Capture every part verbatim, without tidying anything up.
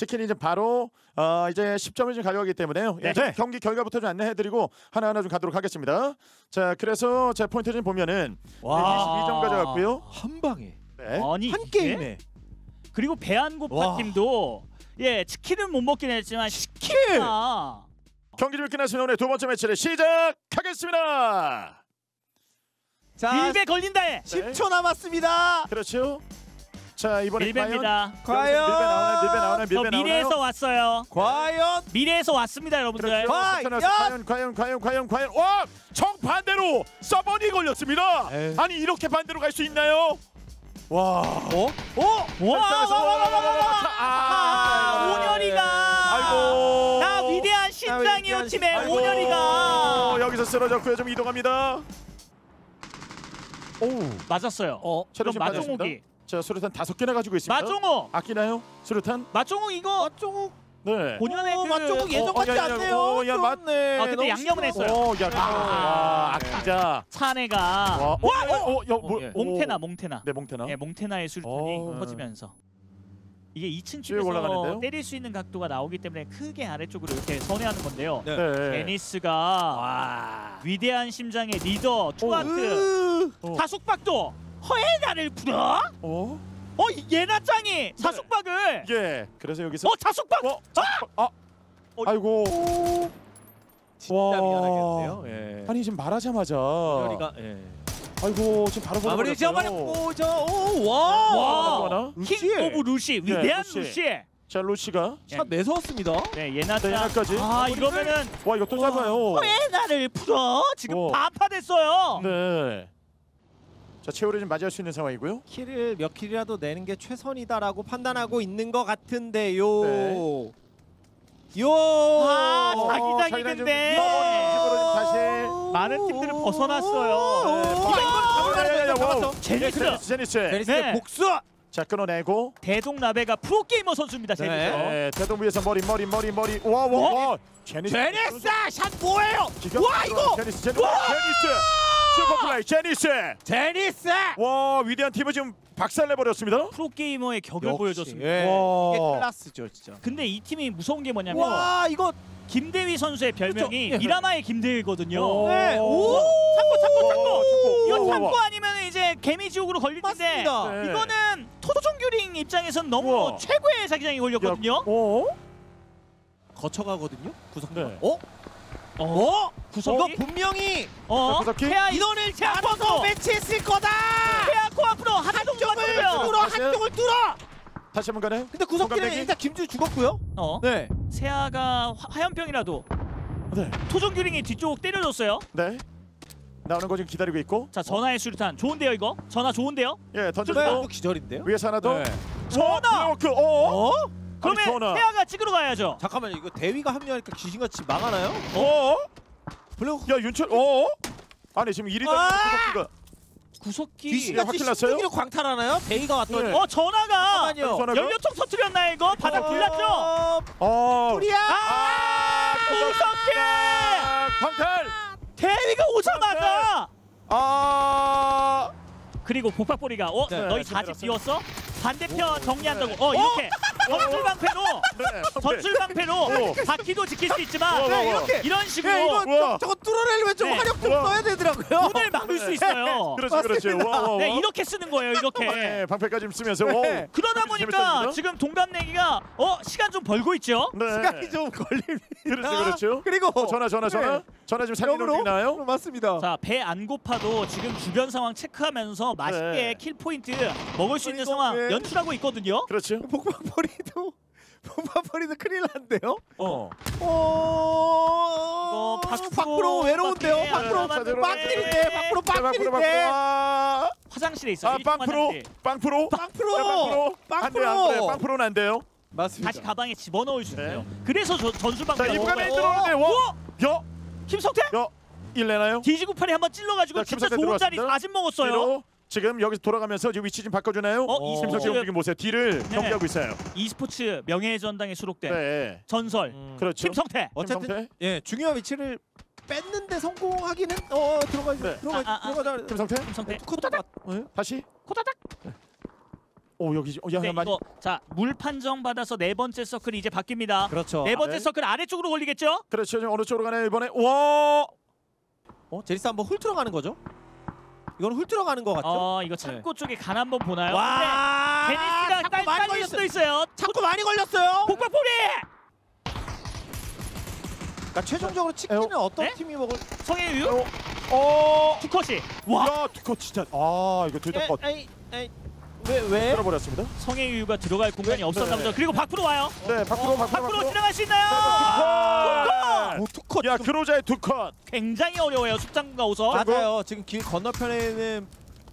치킨이 이제 바로 어, 이제 십 점을 좀 가져가기 때문에요. 네. 예, 경기 결과부터 좀 안내해드리고 하나하나 좀 가도록 하겠습니다. 자, 그래서 제 포인트 좀 보면은 이십이 점 가져갔고요. 한 방에. 네. 아니, 한 게임에. 예? 그리고 배안고파 팀도 예 치킨은 못 먹긴 했지만 치킨. 경기 좀 끝났으면 오늘 두 번째 매치를 시작하겠습니다. 자, 밀배 걸린다에 십 초 남았습니다. 그렇죠. 자, 이번에 밀배입니다. 과연 밀배 나오나요? 밀배 나오나요? 밀배 나오나요? 미래에서 왔어요. 과연 미래에서 왔습니다, 여러분들. 과연 과연 과연 과연 과연 과연 와! 정반대로 서번이 걸렸습니다. 에이. 아니, 이렇게 반대로 갈 수 있나요? 와. 어? 어? 와! 오년이가 아이고. 나 위대한 신장이요 팀의 오년이가 여기서 쓰러졌고요. 좀 이동합니다. 오, 맞았어요. 어, 그럼 마종욱이. 자, 수류탄 다섯 개나 가지고 있습니다. 마종욱 아끼나요? 수류탄? 마종욱 이거 마종욱. 네. 본연의 그... 마종욱 예전 같지 않네요. 어, 야, 맞네. 아, 근데 양념은 했어요. 오, 야, 아, 아끼자. 차내가. 와, 어, 어, 어, 야, 뭐, 예. 몽테나, 몽테나. 네, 몽테나. 예, 몽테나의 수류탄이 퍼지면서 이게 이 층 쪽에서 때릴 수 있는 각도가 나오기 때문에 크게 아래쪽으로 이렇게 선회하는 건데요. 제니스가 와. 위대한 심장의 리더 투아트 사숙박도 허해나를 부려? 어? 어 예나 짱이 사숙박을 네. 예 그래서 여기서 어 사숙박 어, 아! 아 아이고 오. 진짜 미안하겠네요. 예. 아니 지금 말하자마자 여리가 예. 아이고 지금 바로 보는 거예요. 아, 말고 저 오 와. 킹 오브 루시 위대한 루시. 루시. 자, 루시가 샷 예. 내서왔습니다. 네, 예나까지. 아, 아 이러면은 와, 이거 또 잡아요. 예나를 풀어. 지금 반파됐어요. 네. 자, 최후를 좀 맞이할 수 있는 상황이고요. 킬을 몇 킬이라도 내는 게 최선이다라고 판단하고 있는 것 같은데요. 네. 요! 아, 자기장이는데 다시 많은 팀들을 벗어났어요. 제니스! 제니스의 복수! 자, 끊어내고 대동나베가 프로게이머 선수입니다. 제니스. 네, 대동 위에서 머리 머리 머리 머리 와 와 와! 제니스! 제니스! 샷 뭐예요? 와 이거! 제니스! 제니스! 슈퍼플라이 제니스! 제니스! 와, 위대한 팀을 지금 박살내버렸습니다. 프로게이머의 격을 보여줬습니다. 예. 이게 클라스죠, 진짜. 근데 이 팀이 무서운 게 뭐냐면 와, 이거 김대휘 선수의 별명이 미라마의 김대휘거든요. 오, 네. 오, 참고, 참고, 참고! 이거 참고 아니면 이제 개미지옥으로 걸릴 텐데 네. 이거는 토도종규링 입장에선 너무 우와. 최고의 사기장이 걸렸거든요. 야, 어? 거쳐가거든요? 구성태. 네. 어? 어? 어? 구석이? 이거 분명히 어? 인원을 잡아서 매치했을 거다! 태아 코앞으로 한쪽을 뚫어! 한쪽을 뚫어! 다시 한번 가네? 근데 구석기는 일단 김주 죽었고요? 어? 네. 세아가 화염병이라도 네. 토종규링이 뒤쪽 때려줬어요? 네. 나오는 거 지금 기다리고 있고 자, 전화의 수류탄 좋은데요 이거? 전화 좋은데요? 예, 던져주고 기절인데요? 위에서 하나 더? 네. 전화! 어? 어? 어? 그러면 전화. 태아가 찍으러 가야죠. 잠깐만요. 이거 대위가 합류하니까 귀신같이 망하나요? 어? 야, 윤철. 어? 아니, 지금 일이다. 구석기가. 구석기. 귀신같이 신기로 광탈하나요? 대위가 왔더니. 네. 어, 전화가. 연료통 터뜨렸나요, 이거? 바닥 불났죠? 어. 뿌리야. 아! 구석기! 아, 광탈! 대위가 오자마자. 아. 그리고 보파뿌리가. 어? 네, 너희 사집 비웠어? 반대편 정리한다고. 네. 어, 이렇게. 전술 방패로 네. 전술 방패로 바퀴도 지킬 수 있지만 네, 이렇게 이런 식으로 네, 이거 저거 뚫어내려면 좀 네. 화력 좀 써야 되더라고요. 문을 막을 수 있어요. 네. 그렇죠, 그렇죠. 와, 와, 와. 네, 이렇게 쓰는 거예요, 이렇게. 네, 방패까지 쓰면서. 네. 그러다 보니까 지금 동갑내기가 어 시간 좀 벌고 있죠. 네. 시간이 좀 걸립니다. 그렇죠, 그렇죠. 그리고 어, 전화, 전화, 전화. 네. 전화 지금 삼 인으로 나요? 맞습니다. 자, 배 안 고파도 지금 주변 상황 체크하면서 맛있게 네. 킬 포인트 먹을 수 있는 상황 네. 연출하고 있거든요. 그렇죠. 폭발벌이도 폭발벌이도 큰일 난데요. 어. 어. 밖으로 외로운데요. 밖으로 빵길인데 밖으로 빵길인데. 화장실에 있어. 아, 빵프로. 빵프로. 빵프로. 빵프로. 빵프로는 안 돼요. 맞습니다. 다시 가방에 집어넣을 수 있어요. 그래서 전술 방패. 이브가메인 들어오는데 와. 여 김성태? 여, 일레나요? 디지 구십팔이 한번 찔러가지고 자, 진짜 좋은 자리 아침 먹었어요. 뒤로, 지금 여기서 돌아가면서 지금 위치 좀 바꿔주나요? 어, 김성태 움직임 보세요. 뒤를 네. 경기하고 있어요. e스포츠 명예의 전당에 수록된 네. 전설 음. 그렇죠. 김성태. 어쨌든 김성태? 예, 중요한 위치를 뺐는데 성공하기는 어 들어가지 네. 들어가지 아, 아, 아. 들어가자. 김성태? 김성태. 네, 코다닥. 다시 코다닥. 네. 오 여기 어, 야, 네, 많이... 이거 자 물 판정 받아서 네 번째 서클이 이제 바뀝니다. 그렇죠. 네 번째 네. 서클 아래쪽으로 걸리겠죠? 그렇죠. 지금 어느 쪽으로 가나요 이번에? 와. 어 제니스 한번 훑으러 가는 거죠? 이건 훑으러 가는 거 같죠? 어 이거 창고 네. 쪽에 간 한번 보나요? 와. 제니스가 딸 걸릴 수도 있어요. 창고 많이 걸렸어요. 복박포리. 그러니까 최종적으로 치킨은 어떤 네? 팀이 먹을? 성혜유? 어. 어... 투컷이. 와. 야, 투컷 진짜. 아 이거 둘 다 컷. 에이, 에이. 왜 왜? 들어버렸습니다. 성혜유가 들어갈 공간이 없었나 보죠. 그리고 밖으로 와요. 네, 밖으로 어, 밖으로, 밖으로 지나갈 수 있나요? 네, 투컷. 투컷. 야, 그로자의 투컷. 굉장히 어려워요. 숙장군과 오서. 맞아요. 지금 길 건너편에 있는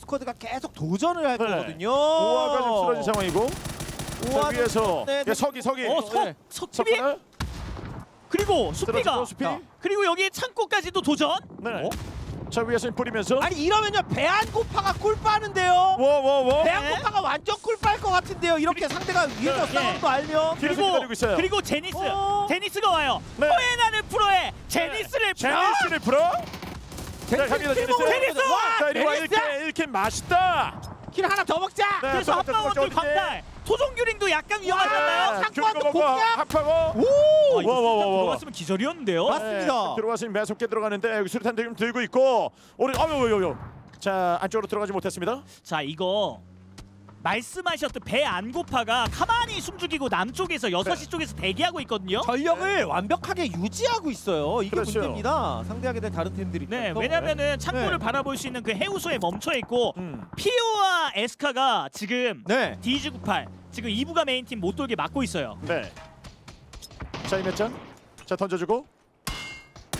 스쿼드가 계속 도전을 할 네. 거거든요. 오아가 지금 쓰러진 상황이고. 오아 위에서 네, 네. 야, 서기 서기. 어, 석 네. 석비. 그리고 수피가 수피? 그리고 여기 창고까지도 도전. 네. 어? 자 위에서 뿌리면서 아니 이러면요 배안고파가 꿀 빠는데요. 워워워 배안고파가 네. 완전 꿀 빨 것 같은데요. 이렇게 그리... 상대가 위에서 네. 싸움도 알면 그리고 그리고 제니스 어... 제니스가 와요. 네. 포에나는 프로에 제니스를 네. 프로 제니스를 프로 제니스 갑니다. 제니스 제니스 와 제니스 일 킬 맛있다. 킬 하나 더 먹자. 네, 그래서 합방원들 광탈 토종규링도 약간 위험하잖아요. 상관도 공략 합하고 오! 와와와 들어갔으면 기절이었는데요. 맞습니다. 네, 들어갔으면 매섭게 들어가는데 여기 수류탄 지금 들고 있고 오늘 아유요요. 자 안쪽으로 들어가지 못했습니다. 자 이거 말씀하셨던 배 안고파가 가만히 숨죽이고 남쪽에서 여섯 시 네. 쪽에서 대기하고 있거든요. 전력을 네. 완벽하게 유지하고 있어요. 이게 그렇죠. 문제입니다. 상대하게 된 다른 팀들이. 네, 왜냐면은 창고를 네. 바라볼 수 있는 그 해우소에 멈춰 있고 음. 피오와 에스카가 지금 네. 디지 구십팔 지금 이 부가 메인 팀 못 돌게 막고 있어요. 네. 자, 이 몇 장? 자, 던져주고.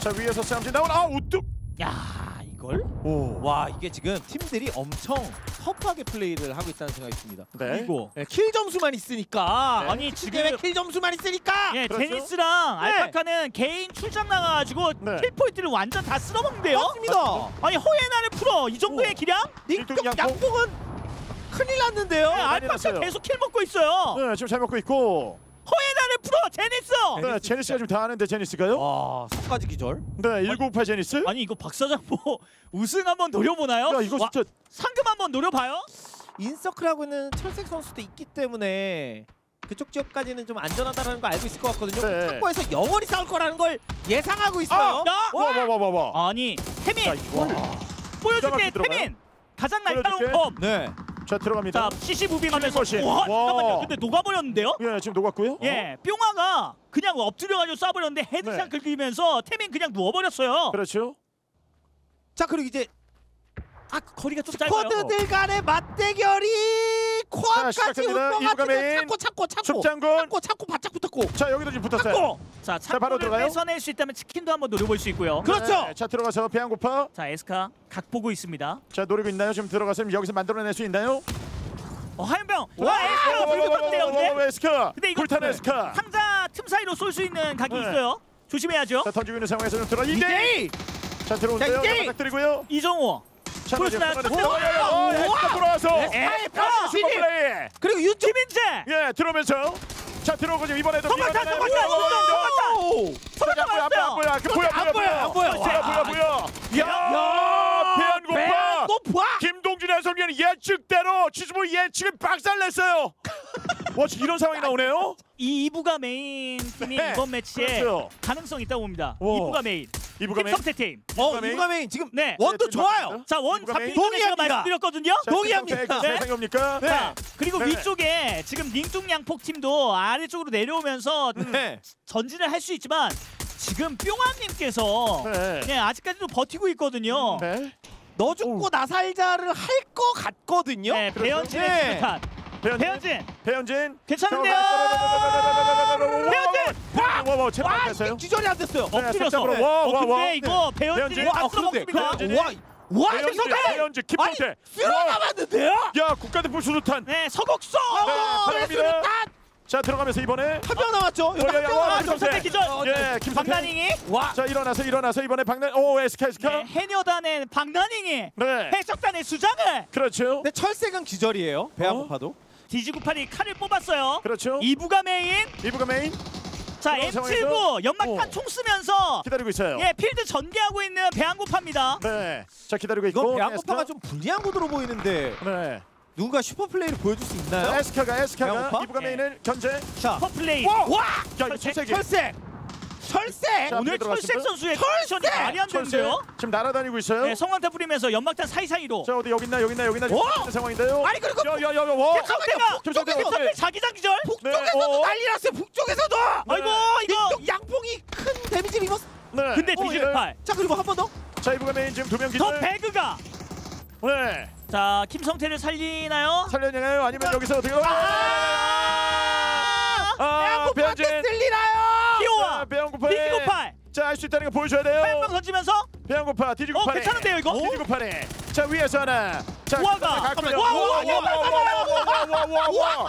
자, 위에서 싸움지 나온 아, 우뚝. 야. 이걸? 오. 와 이게 지금 팀들이 엄청 터프하게 플레이를 하고 있다는 생각이 듭니다. 네. 그리고 네, 킬 점수만 있으니까 네. 아니 지금 킬 점수만 있으니까 예, 그렇죠? 제니스랑 네. 알파카는 개인 출장 나가가지고 네. 킬 포인트를 완전 다 쓸어먹는데요? 맞습니다. 맞습니다. 아니 허예나를 풀어 이 정도의 기량? 닝중 양복은 큰일 났는데요? 네, 네, 알파카 계속 킬 먹고 있어요. 네 지금 잘 먹고 있고 허예나를 풀어 제니스! 네, 제니스가 좀 다 하는데 제니스가요? 와, 속까지 기절? 네, 일구팔 제니스? 아니 이거 박사장 뭐 우승 한번 노려보나요? 야, 이거 진짜... 와, 상금 한번 노려봐요? 인서클하고 있는 철새 선수도 있기 때문에 그쪽 지역까지는 좀 안전하다는 거 알고 있을 것 같거든요. 네. 창고에서 영원히 싸울 거라는 걸 예상하고 있어요. 아, 와, 와, 와, 와, 와. 아니, 태민! 보여줄게, 태민! 가장 날카로운 펌! 네. 자 들어갑니다. 자 씨씨 무빙하면서 와 잠깐만요. 근데 녹아버렸는데요? 예 지금 녹았고요. 예 어. 뿅아가 그냥 엎드려가지고 쏴버렸는데 헤드샷 네. 긁히면서 태민 그냥 누워버렸어요. 그렇죠. 자 그리고 이제 아 거리가 좀 짧아요. 스쿼드들 간의 맞대결이 코앞까지 운명같은데 찾고 찾고 찾고 찾고 찾고 바짝 붙었고 자 여기도 지금 붙었어요. 찾고. 자 창고를 뺏어낼 수 있다면 치킨도 한번 노려볼 수 있고요. 그렇죠. 네, 자 들어가서 배안고파. 자 에스카 각 보고 있습니다. 자 노리고 있나요? 지금 들어가서 여기서 만들어낼 수 있나요? 어 하연병. 와 에스카 불타네요. 에스카. 근데 이거 에스카. 상자 틈 사이로 쏠 수 있는 각이 네. 있어요. 조심해야죠. 자 던지고 있는 상황에서 좀 들어. 이대이. 자 들어오세요. 부탁드리고요. 이정호. 프로스나 돌아와서 에스카 플레이 그리고 유튜브 민재 예 들어오면서 자 들어오고 지금 이번에도 도망가 도망가 도망가 안 보여 안 보여 안 보여 안 보여 안 보여 야 배안고파 김동준 해설위원 예측대로 지수부 예측은 박살냈어요. 와 지금 이런 상황이 나오네요. 이 2부가 메인 팀이 이번 매치에 가능성 있다고 봅니다. 이 부가 메인. 김성태 팀. 어, 닝중가맹 지금 네. 원도 네, 좋아요. 자, 원 잡히는 제가 말씀드렸거든요. 동의합니다. 네. 생각입니까? 네. 자, 그리고 네. 위쪽에 지금 닝중 양폭 팀도 아래쪽으로 내려오면서 네. 전진을 할 수 있지만 지금 뿅아님께서 네. 네, 아직까지도 버티고 있거든요. 네. 너 죽고 오. 나 살자를 할 것 같거든요. 네, 배현진의 수류탄. 배현진. 배현진. 괜찮은데요. 배현진. 와와와 체력했어요. 기절이 안 됐어요. 엎드려서. 어, 근데 이거 배현진이 안 쓰러먹습니까? 와 김성태! 배현진 김범재. 쓰러나봤는데요? 야 국가대표 수류탄. 네 서곡성. 수류탄. 자 들어가면서 이번에 한 명 남았죠. 김성태 기절. 예 김성태. 박난이. 와. 자 일어나서 일어나서 이번에 박난. 오 에스카 에스카. 해녀단의 박난이. 네. 해적단의 수장을. 그렇죠. 근데 철새는 기절이에요. 배안고파도. 디지 구십팔이 칼을 뽑았어요. 그렇죠. 이 부가메인. 이 부가메인. 자, 엠 칠십구 연막탄 오. 총 쓰면서 기다리고 있어요. 예, 필드 전개하고 있는 배안고파입니다. 네. 자, 기다리고 있고. 이건 배안고파가 좀 불리한 구도로 보이는데. 네. 누가 슈퍼플레이를 보여줄 수 있나요? 자, 에스카가 에스카가 이부가메인을 견제. 슈퍼플레이. 와! 철새. 철새. 철새! 오늘 철새 선수의 컨디션이 많이 안 좋은데요? 지금 날아다니고 있어요. 네, 성황타 뿌리면서 연막탄 사이사이로. 자, 어디 여기 있나 여기 있나 여기 있나 지금 상황인데요. 아니 그리고 야야야 와! 김성태가 자기장 기절. 북쪽에서도 난리났어요. 북쪽에서도. 아이고 이거 양봉이 큰 데미지 입었어. 네. 근데 디지팔. 자 그리고 한 번 더. 자 이부가메인 지금 두 명 기절. 더 배그가. 네. 자 김성태를 살리나요? 살려내나요? 아니면 여기서 어떻게? 아! 배현진 살리나요? 오아! 배안고파! 디지 구십팔! 자, 할 수 있다는 거 보여줘야 돼요! 한방 던지면서! 배안고파! 디지 구십팔! 어, 괜찮은데요 이거? 디지 구십팔! 자, 위에서 하나! 자, 오아가! 오아! 오아!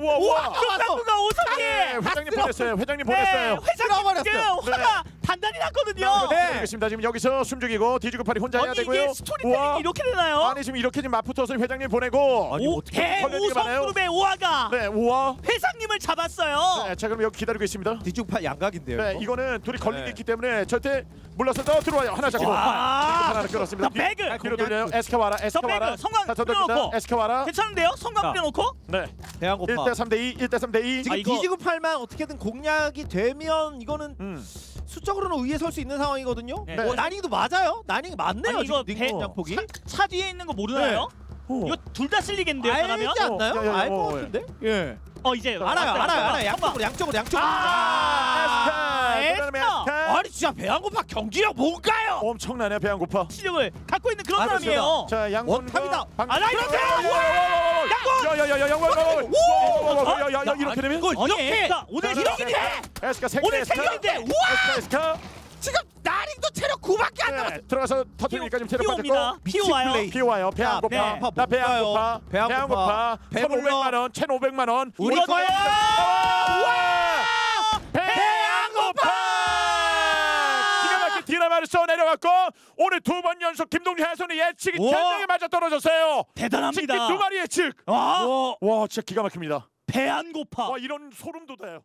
오아! 조상부가 오성이! 회장님 보냈어요! 회장님 보냈어요! 회장님 지금 화가 단단히 났거든요! 네! 알겠습니다. 지금 여기서 숨죽이고 디지 구십팔이 혼자 해야 되고요. 이게 스토리텔링이 이렇게 되나요? 아니, 지금 이렇게 지금 맞붙어서 회장님 보내고 대우성그룹의 오아가! 네, 오아! 회장님을 잡았어요! 네, 자, 그럼 여기 기다리고 있습니다. 디지 구십팔 양각인데요. 네, 이거는 둘이 걸린 게 있기 때문에 절대 몰라서 더 들어와요. 하나 잡고 하나 끊었습니다. 배그! 뒤로 돌려요. 에스카 와라, 에스카 와라. 성광 뿌려놓고 에스카와라 괜찮은데요? 성광 뿌려놓고 네 배안고파 일 대 삼 대 이 일 대 삼 대 이 지금 디지 구십팔만 어떻게든 공략이 되면 이거는 음. 수적으로는 위에 설 수 있는 상황이거든요. 네. 어, 나닝도 맞아요? 나닝 맞네요. 아니, 이거 배, 양폭이? 차, 차 뒤에 있는 거 모르나요? 네. 이거 둘 다 쓸리겠는데요? 알지 않나요? 알 것 같은데? 예. 어 이제 알아요 알아요 알아요 양쪽으로 양쪽으로 양쪽으로 아 에스카 아니 진짜 배안고파 경기력 뭔가요? 엄청나네요 배안고파 실력을 갖고 있는 그런 사람이에요. 자 양군과 아라이언스 양군 야야야야 양군 오야야야 이렇게 되면 이렇게 오늘 이렇게 에스카 오늘 생각인데 우와 에스카 지금 나링도 체력 구밖에 안 남았어. 들어가서 터트리니까 지금 체력 빠졌고 피오와요. 피오와요. 배안고파. 나 배안고파. 배안고파. 천오백만 원. 천오백만 원. 우리 거야. 와! 배안고파. 기가 막힌 디나마를 써 내려갔고 오늘 두 번 연속 김동현 해선이 예측이 천명에 맞아 떨어졌어요. 대단합니다. 직진 두 마리 예측. 와, 와, 진짜 기가 막힙니다. 배안고파. 와, 이런 소름 돋아요.